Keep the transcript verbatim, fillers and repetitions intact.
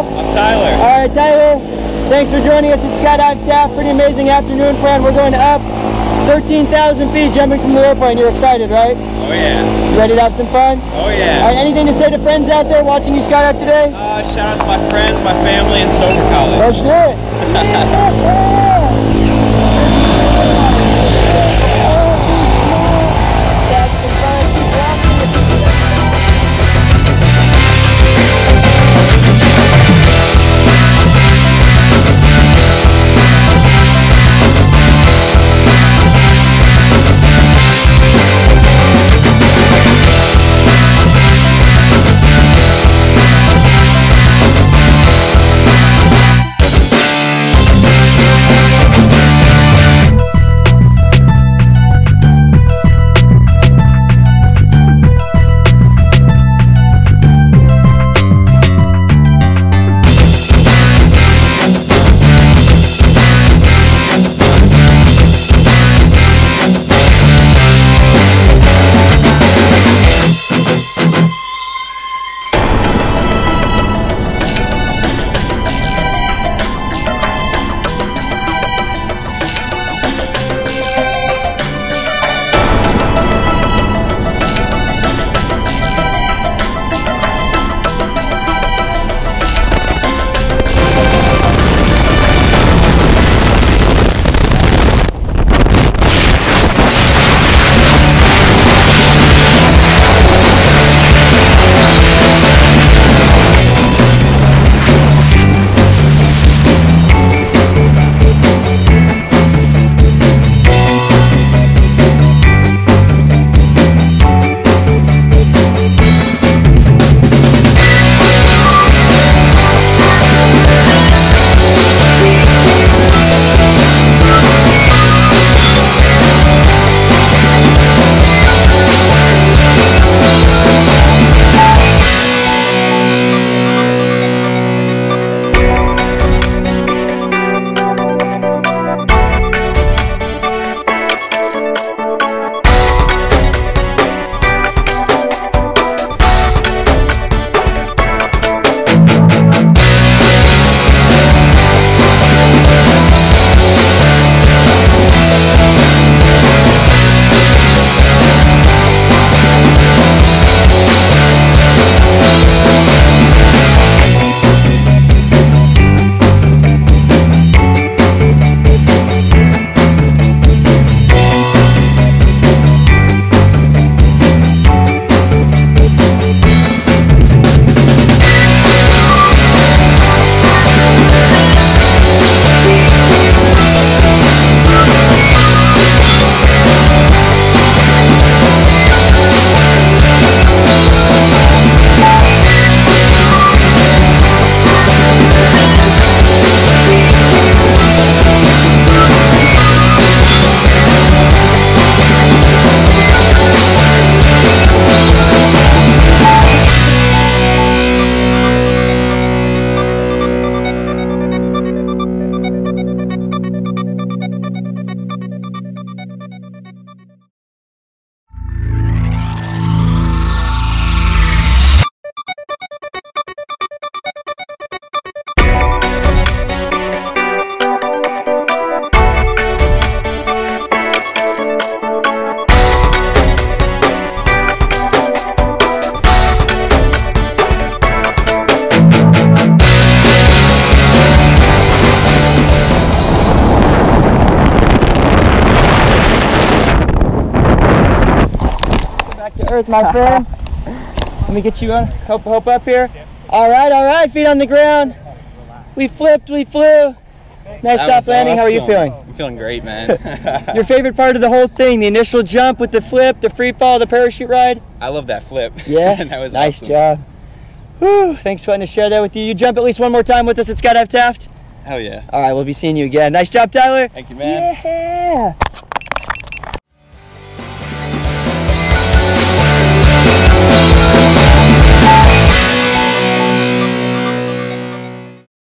yourself? I'm Tyler. All right, Tyler, thanks for joining us at Skydive Taft. Pretty amazing afternoon, friend. We're going up thirteen thousand feet, jumping from the airplane. You're excited, right? Oh, yeah. You ready to have some fun? Oh, yeah. All right, anything to say to friends out there watching you skydive today? Uh, shout out to my friends, my family, and Sober College. Let's do it. Yeah. Earth, my friend. Let me get you on. Help, help up here. All right, all right. Feet on the ground. We flipped. We flew. Nice stop landing. Awesome. How are you feeling? I'm feeling great, man. Your favorite part of the whole thing? The initial jump with the flip, the free fall, the parachute ride. I love that flip. Yeah. That was nice. Awesome job. Whew, thanks for letting us share that with you. You jump at least one more time with us at Skydive Taft. Hell yeah. All right, we'll be seeing you again. Nice job, Tyler. Thank you, man. Yeah.